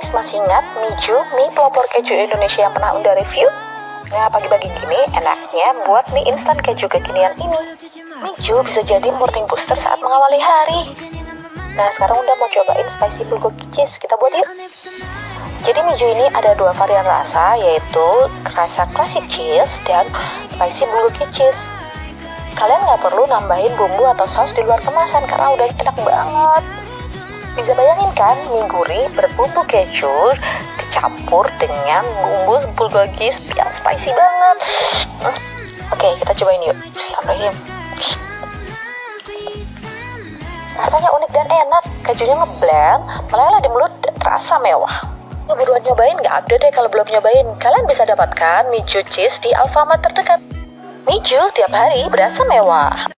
guys masih ingat mie pelopor keju Indonesia yang pernah Unda review? Nah, pagi-pagi gini enaknya buat mie instan keju kekinian ini. Miekeju bisa jadi morning booster saat mengawali hari. Nah, sekarang Unda mau cobain spicy bulgogi cheese, kita buat yuk. Jadi Miekeju ini ada dua varian rasa, yaitu rasa classic cheese dan spicy bulgogi cheese. Kalian nggak perlu nambahin bumbu atau saus di luar kemasan karena udah enak banget. Bisa bayangin kan, mie gurih berbumbu keju dicampur dengan bumbu bulgogi yang spicy banget. Oke, kita cobain yuk. Bismillahirrahmanirrahim. Rasanya unik dan enak, kejunya ngeblend, meleleh di mulut, terasa mewah. Buruan nyobain, nggak update deh kalau belum nyobain. Kalian bisa dapatkan Miekeju cheese di Alfamart terdekat. Miekeju tiap hari berasa mewah.